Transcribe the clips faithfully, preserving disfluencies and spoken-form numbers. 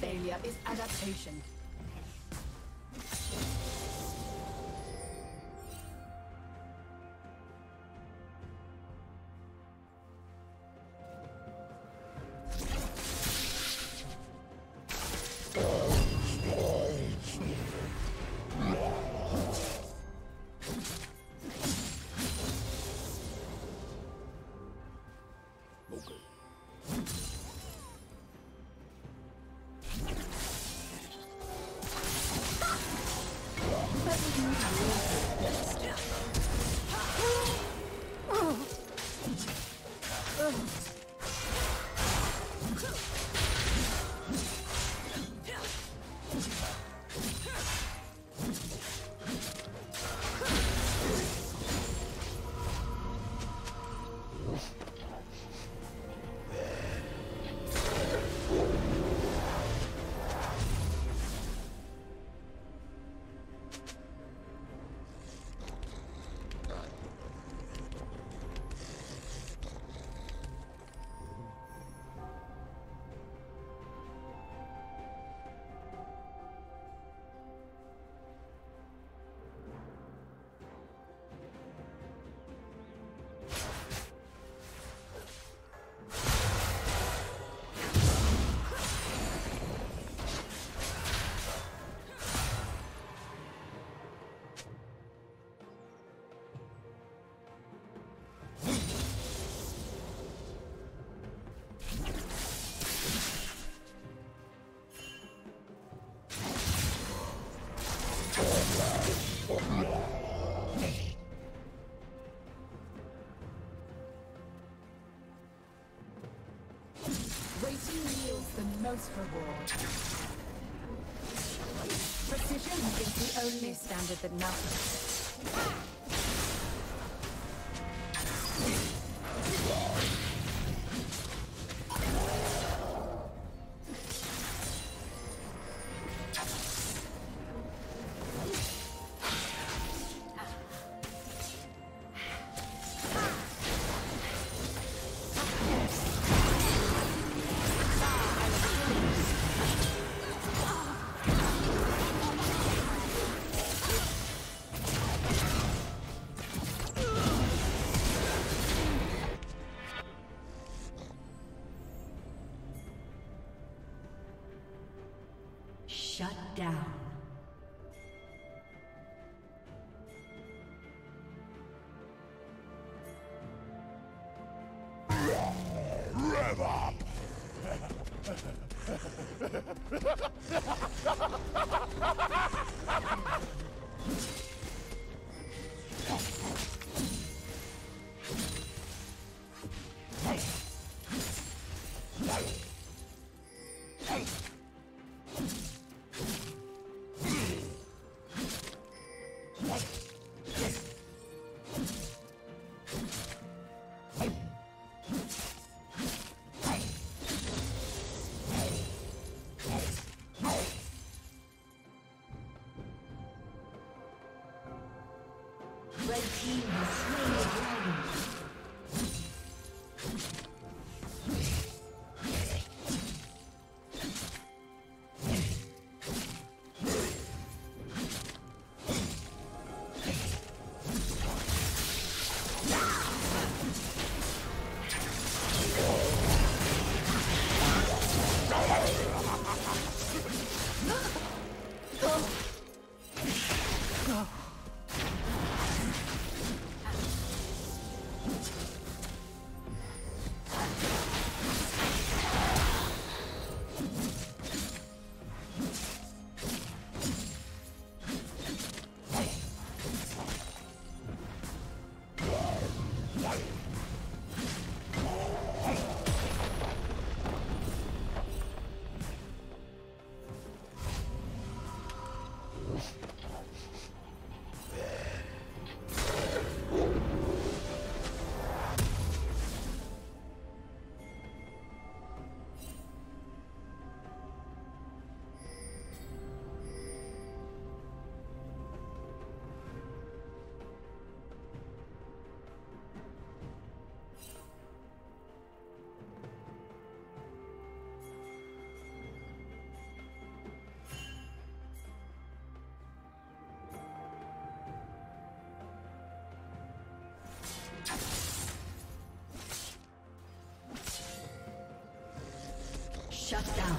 Failure is adaptation. Most reward. Precision is the only standard that matters. Shut down. Rev up. Red team has slain the dragon. Shut down.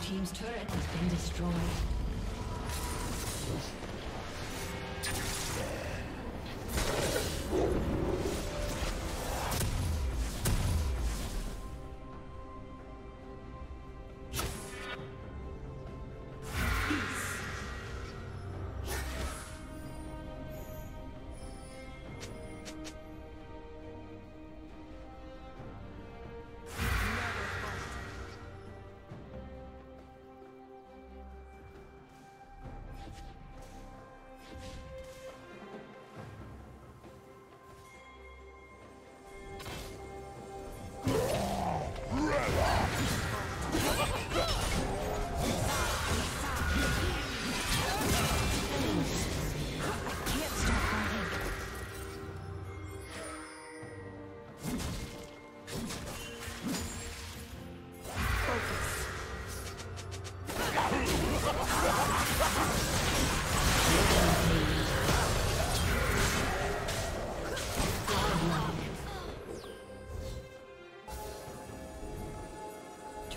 Team's turret has been destroyed.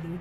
Blue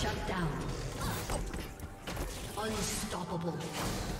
Shut down. Unstoppable.